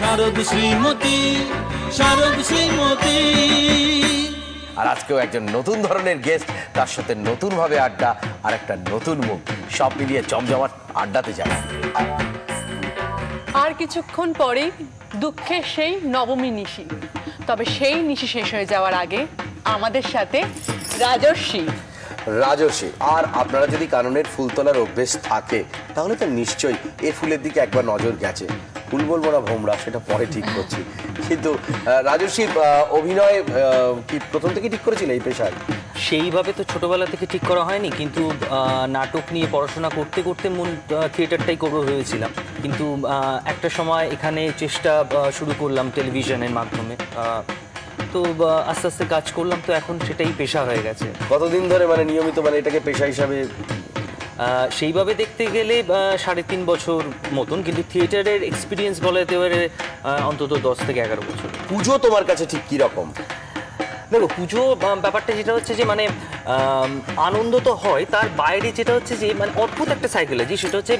শারদ শ্রীমতী, শারদ শ্রীমতী। আর আজকেও একজন নতুন ধরনের গেস্ট, তার সাথে নতুন ভাবে আড্ডা আর একটা নতুন মুখ, সব মিলিয়ে জমজমাট আড্ডাতে যাবে। আর কিছুক্ষণ পরেই দুঃখের সেই নবমী নিশি, তবে সেই নিশি শেষ হয়ে যাওয়ার আগে আমাদের সাথে রাজর্ষি। রাজর্ষি আর আপনারা যদি কাননের ফুল তোলার অভ্যেস থাকে তাহলে তো নিশ্চয়ই এই ফুলের দিকে একবার নজর গেছে। ফুল বলবো না ভোমরা, সেটা পরে ঠিক করছি, কিন্তু রাজর্ষি অভিনয় কি প্রথম থেকে ঠিক করেছিল এই পেশায়? সেইভাবে তো ছোটবেলা থেকে ঠিক করা হয়নি, কিন্তু নাটক নিয়ে পড়াশোনা করতে করতে মূল থিয়েটারটাই করবো ভেবেছিলাম, কিন্তু একটা সময় এখানে চেষ্টা শুরু করলাম টেলিভিশনের মাধ্যমে, তো আস্তে আস্তে কাজ করলাম, তো এখন সেটাই পেশা হয়ে গেছে। কতদিন ধরে মানে নিয়মিত মানে এটাকে পেশা হিসাবে সেইভাবে দেখতে গেলে 3.5 বছর মতন, কিন্তু থিয়েটারের এক্সপিরিয়েন্স বলাতে পারে অন্তত 10 থেকে 11 বছর। পুজো তোমার কাছে ঠিক কীরকম? দেখো পুজো ব্যাপারটা যেটা হচ্ছে যে মানে আনন্দ তো হয়, তার বাইরে যেটা হচ্ছে যে মানে অদ্ভুত একটা সাইকোলজি, সেটা হচ্ছে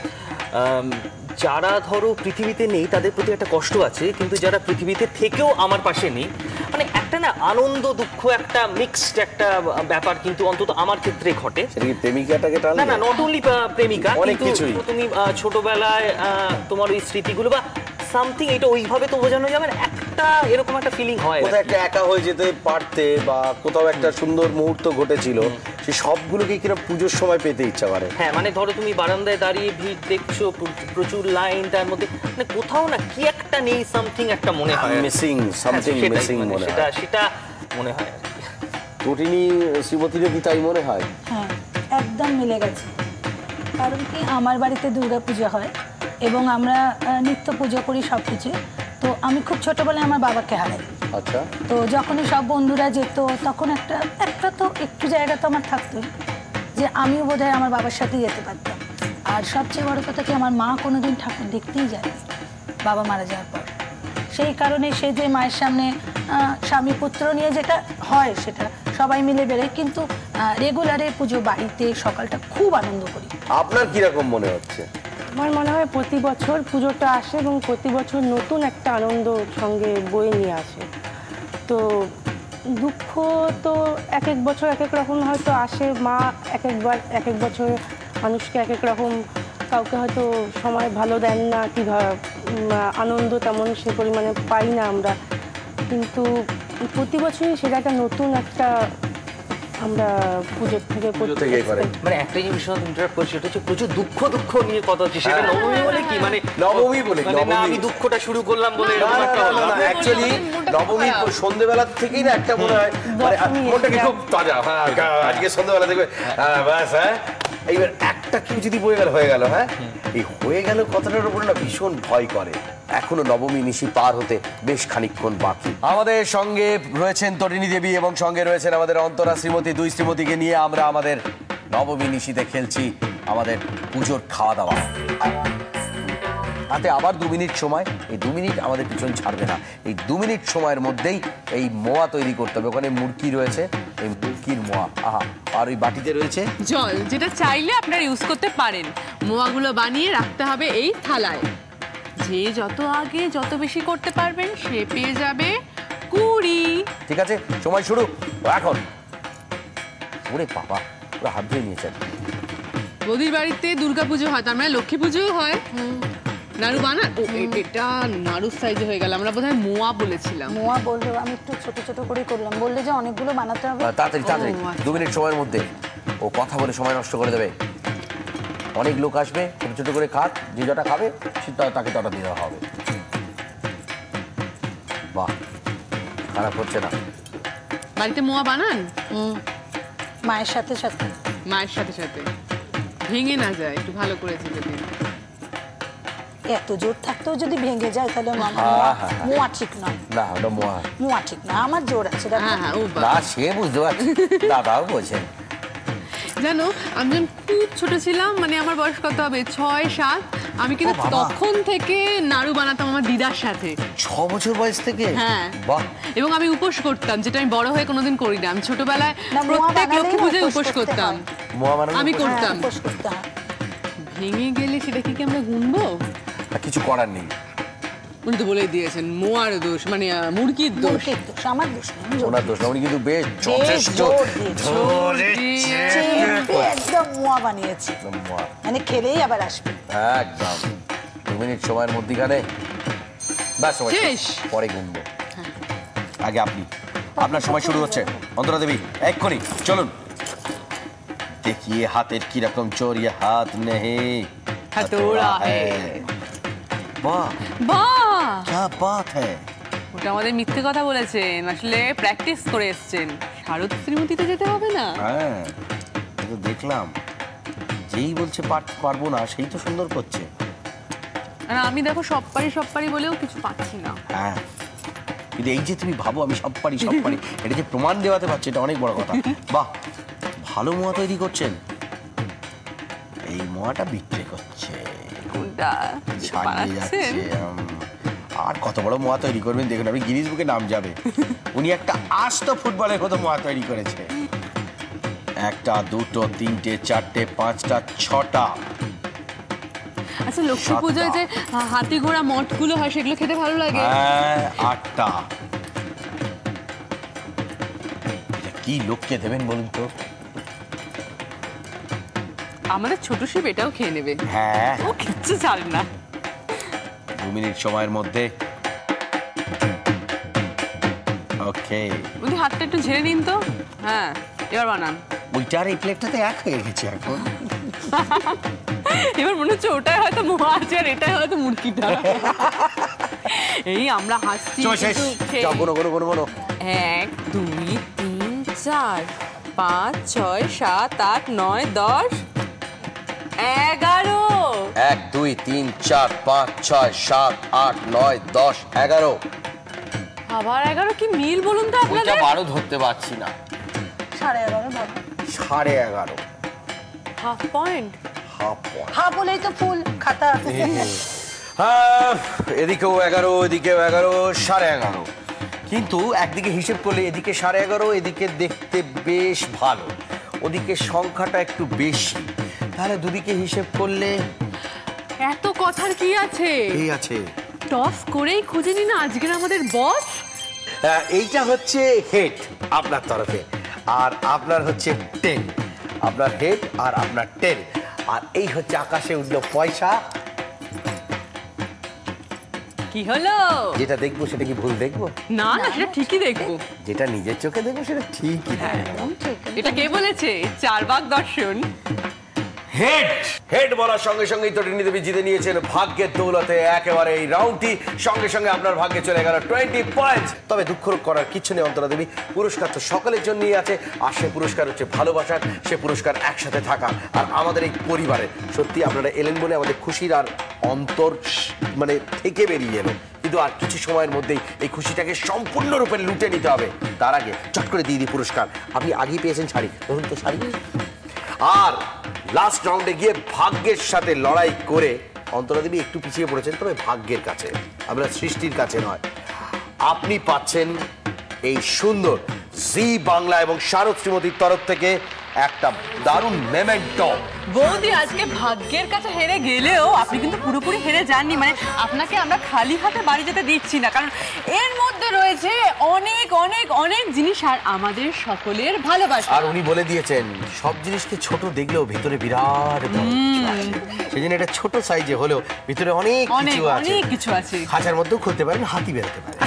যারা ধরো পৃথিবীতে নেই তাদের প্রতি একটা কষ্ট আছে, কিন্তু যারা পৃথিবীতে থেকেও আমার পাশে নেই, মানে একটা না আনন্দ দুঃখ একটা মিক্সড একটা ব্যাপার কিন্তু অন্তত আমার ক্ষেত্রে ঘটে। প্রেমিকাটাকে না না, নট অনলি প্রেমিকা, অনেক কিছুই। তুমি ছোটবেলায় তোমার ওই স্মৃতিগুলো বা সামথিং, এটা ওইভাবে তো বোঝানো যাবে না, একটা এরকম একটা ফিলিং হয়, কোথাও একটা একা হয়ে যেতে পারতে বা কোথাও একটা সুন্দর মুহূর্ত ঘটেছিল, সেই সবগুলোকে কিনা পুজোর সময় পেতে ইচ্ছা করে। হ্যাঁ মানে ধরো তুমি বারান্দায় দাঁড়িয়ে ভিড় দেখছো, প্রচুর লাইন, তার মধ্যে মানে কোথাও না কি একটা নেই, সামথিং একটা মনে হয়, মিসিং সামথিং মিসিং মনে হয়, সেটা মনে হয়। টোটিনি শ্রীমতীর কি তাই মনে হয়? হ্যাঁ একদম মিলে গেছে, কারণ কি আমার বাড়িতে দুর্গা পূজা হয় এবং আমরা নিত্য পূজা করি সব কিছু। তো আমি খুব ছোটবেলায় আমার বাবাকে হারাই। আচ্ছা, তো যখনই সব বন্ধুরা যেত তখন একটা একটা তো একটু জায়গা তো আমার থাকতোই যে আমিও বোধহয় আমার বাবার সাথে যেতে পারতাম। আর সবচেয়ে বড় কথা কি, আমার মা কোনোদিন ঠাকুর দেখতেই যায়নি বাবা মারা যাওয়ার পর, সেই কারণে সে যে মায়ের সামনে স্বামী পুত্র নিয়ে যেটা হয় সেটা সবাই মিলে বেরোয়, কিন্তু রেগুলারে পুজো বাড়িতে সকালটা খুব আনন্দ করি। আপনার কীরকম মনে হচ্ছে? আমার মনে হয় প্রতি বছর পুজোটা আসে এবং প্রতি বছর নতুন একটা আনন্দ সঙ্গে বয়ে নিয়ে আসে। তো দুঃখ তো এক এক বছর এক এক রকম হয়তো আসে, মা এক একবার এক এক বছর মানুষকে এক এক রকম, কাউকে হয়তো সময় ভালো দেন না, কি আনন্দ তেমন সে পরিমাণে পাই না আমরা, কিন্তু প্রতি বছরই সেটা একটা নতুন একটা আমরা পুজোর থেকে মানে একটা জিনিস ইন্টারাপ্ট করছি, সেটা হচ্ছে প্রচুর দুঃখ দুঃখ নিয়ে কথা হচ্ছে, সেটা নবমী বলে কি মানে নবমী বলে না আমি দুঃখটা শুরু করলাম বলে অ্যাকচুয়ালি নবমী সন্ধ্যেবেলা থেকেই না একটা মনে হয় মানে মনটাকে খুব তাজা, হ্যাঁ আজকে সন্ধ্যেবেলা দেখবে ব্যাস, হ্যাঁ এইবার একটা কেউ যদি বয়ে গেল হয়ে গেল, হ্যাঁ এই হয়ে গেল কথাটার উপরে না ভীষণ ভয় করে। এখনো নবমী নিশি পার হতে বেশ খানিকক্ষণ বাকি। আমাদের সঙ্গে রয়েছেন তটিনী দেবী এবং সঙ্গে রয়েছেন আমাদের অন্তরা শ্রীমতী, দুই শ্রীমতীকে নিয়ে আমরা আমাদের নবমী নিশিতে খেলছি আমাদের পুজোর খাওয়া দাওয়া। হাতে আবার 2 মিনিট সময়, এই 2 মিনিট আমাদের পিছন ছাড়বে না, এই 2 মিনিট সময়ের মধ্যেই এই মোয়া তৈরি করতে হবে। ওখানে মুরকি রয়েছে, এই মুরকির মোয়া, আহা, আর ওই বাটিতে রয়েছে জল, যেটা চাইলে আপনারা ইউজ করতে পারেন। মোয়াগুলো বানিয়ে রাখতে হবে এই থালায়, যে যত আগে যত বেশি করতে পারবেন সে পেয়ে যাবে 20। ঠিক আছে, সময় শুরু এখন। ওরে বাবা, ওরা হাত ধুয়ে নিয়েছেন। বৌদির বাড়িতে দুর্গাপুজো হয়, তার মানে লক্ষ্মী পুজোও হয়। নাড়ু বানান, এটা নাড়ুর সাইজে হয়ে গেল, আমরা বোধহয় মোয়া বলেছিলাম। মোয়া বললো, আমি একটু ছোট ছোট করে করলাম, বললে যে অনেকগুলো বানাতে হবে। তাড়াতাড়ি তাড়াতাড়ি 2 মিনিট সময়ের মধ্যে, ও কথা বলে সময় নষ্ট করে দেবে। অনেক লোক আসবে, ছোট ছোট করে খাক, যে যটা খাবে সেটা তাকে তটা দিয়ে দেওয়া হবে। বাহ, খারাপ হচ্ছে না। বাড়িতে মোয়া বানান? মায়ের সাথে সাথে, মায়ের সাথে সাথে ভেঙে না যায় একটু ভালো করেছে, যদি এত জোর থাকতেও যদি ভেঙে যায় তাহলে মোয়া ঠিক নয়। না মোয়া মোয়া ঠিক না, আমার জোর আছে। সে বুঝতে পারছি, দাদাও বোঝেন। জানো আমি যখন খুব ছোট ছিলাম, মানে আমার বয়স কত হবে, 6-7, আমি কিন্তু তখন থেকে নাড়ু বানাতাম আমার দিদার সাথে। 6 বছর বয়স থেকে? হ্যাঁ, এবং আমি উপোস করতাম, যেটা আমি বড় হয়ে কোনোদিন করি না। আমি ছোটবেলায় প্রত্যেক লক্ষ্মী পূজায় উপোস করতাম, আমি করতাম। ভেঙে গেলে সেটা কি আমরা গুনবো? কিছু করার নেই, উনি তো বলেই দিয়েছেন মোয়ার দোষ মানে মুরগির দোষ আমার দোষ না ওনার দোষ না উনি কিন্তু বেশ যথেষ্ট একদম মোয়া বানিয়েছে মানে খেলেই আবার আসবে একদম 2 মিনিট সময়ের মধ্যে গানে বাস শেষ পরে গুনবো আগে আপনি আপনার সময় শুরু হচ্ছে অন্তরা দেবী এক্ষুনি চলুন देखिए हाथ एक की रकम चोर ये हाथ नहीं हथौड़ा है वाह वाह क्या बात है ওটা আমাদের মিথ্যে কথা বলেছেন আসলে প্র্যাকটিস করে এসেছেন শারদ শ্রীমতিতে যেতে হবে না হ্যাঁ তো দেখলাম যেই বলছে পাঠ পারবো না সেই তো সুন্দর করছে আর আমি দেখো সব পারি বলেও কিছু পাচ্ছি না হ্যাঁ কিন্তু এই যে তুমি ভাবো আমি সব পারি এটা যে প্রমাণ দেওয়াতে পারছি এটা অনেক বড় কথা বাহ ভালো মোয়া তৈরি করছেন এই মোয়াটা বিক্রি করছে কোনটা ছাড়িয়ে যাচ্ছে আর কত বড় মোয়া তৈরি করবেন দেখুন আমি গিনেস বুকে নাম যাবে উনি একটা আস্ত ফুটবলের মতো মোয়া তৈরি করেছে একটা দুটো তিনটে চারটে পাঁচটা ছটা আচ্ছা লক্ষ্মী পূজায় যে হাতি ঘোড়া মটগুলো হয় সেগুলো খেতে ভালো লাগে হ্যাঁ আটটা কি লোককে দেবেন বলুন তো আমাদের ছোট শিব এটাও খেয়ে নেবে হ্যাঁ ও কিচ্ছু ছাড়ে না 2 মিনিট সময়ের মধ্যে ওকে উনি হাতটা একটু ঝেড়ে নিন তো হ্যাঁ এবার বানান ওইটার এই প্লেটটাতে এক হয়ে গেছে এখন এবার মনে হচ্ছে ওটাই হয়তো মোয়া আছে আর এটাই হয়তো মুরগিটা এই আমরা হাসছি কিন্তু যাও বনো 1 2 3 4 5 6 7 8 9 10 11 1 2 3 4 5 6 7 8 9 10 11 আবার 11 কি মিল বলুন তো আপনাদের ওটা 12 ধরতে পারছি না 11.5 বল 11.5 হাফ পয়েন্ট হাফ বলেই তো ফুল খাতা হ্যাঁ এদিকেও 11 এদিকেও 11 11.5 কিন্তু একদিকে হিসাব করলে এদিকে 11.5 এদিকে দেখতে বেশ ভালো ওদিকে সংখ্যাটা একটু বেশি তাহলে দুদিকে হিসাব করলে এত কথার কি আছে এই আছে টস করেই খুঁজে নিন আজকে আমাদের বস এইটা হচ্ছে হেড আপনার তরফে আর আপনার হচ্ছে 10 আপনার হেড আর আপনার 10 আর এই হচ্ছে আকাশে উঠল পয়সা কি হলো যেটা দেখবো সেটা কি ভুল দেখবো না না সেটা ঠিকই দেখবো যেটা নিজের চোখে দেখবো সেটা ঠিকই দেখবো এটা কে বলেছে চার ভাগ দর্শন হেড হেড বলার সঙ্গে সঙ্গেই তো রিনি দেবী জিতে নিয়েছেন ভাগ্যের দৌলতে একেবারে এই রাউন্ডটি সঙ্গে সঙ্গে আপনার ভাগ্যে চলে গেল 20 পয়েন্ট তবে দুঃখ করার কিছু নেই অন্তরা দেবী পুরস্কার তো সকলের জন্যই আছে আর সে পুরস্কার হচ্ছে ভালোবাসার সে পুরস্কার একসাথে থাকা আর আমাদের এই পরিবারে সত্যি আপনারা এলেন বলে আমাদের খুশির আর অন্তর মানে থেকে বেরিয়ে এলেন কিন্তু আর কিছু সময়ের মধ্যেই এই খুশিটাকে সম্পূর্ণরূপে লুটে নিতে হবে তার আগে চট করে দিয়ে দিই পুরস্কার আপনি আগেই পেয়েছেন শাড়ি ধরুন তো শাড়ি আর লাস্ট রাউন্ডে গিয়ে ভাগ্যের সাথে লড়াই করে অন্তরা দেবী একটু পিছিয়ে পড়েছেন তবে ভাগ্যের কাছে আমরা সৃষ্টির কাছে নয় আপনি পাচ্ছেন এই সুন্দর জি বাংলা এবং শারদ শ্রীমতির তরফ থেকে একটা দারুণ মেমেন্টো বৌদি আজকে ভাগ্যের কাছে হেরে গেলেও আপনি কিন্তু পুরোপুরি হেরে যাননি মানে আপনাকে আমরা খালি হাতে বাড়ি যেতে দিচ্ছি না কারণ এর মধ্যে রয়েছে অনেক অনেক অনেক জিনিস আর আমাদের সকলের ভালোবাসা আর উনি বলে দিয়েছেন সব জিনিসকে ছোট দেখলেও ভিতরে বিরাট সেজন্য এটা ছোট সাইজে হলেও ভিতরে অনেক কিছু আছে খাঁচার মধ্যেও খুলতে পারেন হাতি বেরোতে পারেন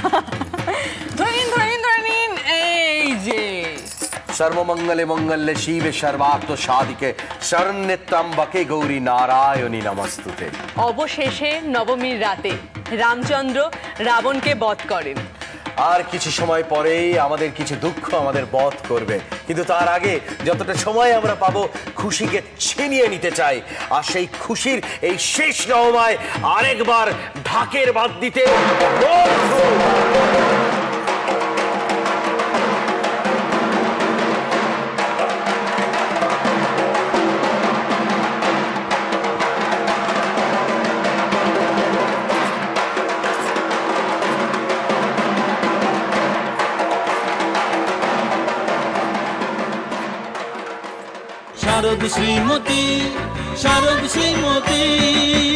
सर्वमंगले मंगल्ये शिवे सर्वार्थ साधिके शरण्ये त्र्यम्बके गौरी नारायणी नमस्तुते अवशेषे नवमीर राते रामचंद्र रावण के वध करें আর কিছু সময় পরেই আমাদের কিছু দুঃখ আমাদের বধ করবে কিন্তু তার আগে যতটা সময় আমরা পাবো খুশিকে ছিনিয়ে নিতে চাই আর সেই খুশির এই শেষ রহমায় আরেকবার ঢাকের বাদ দিতে शारद श्रीमती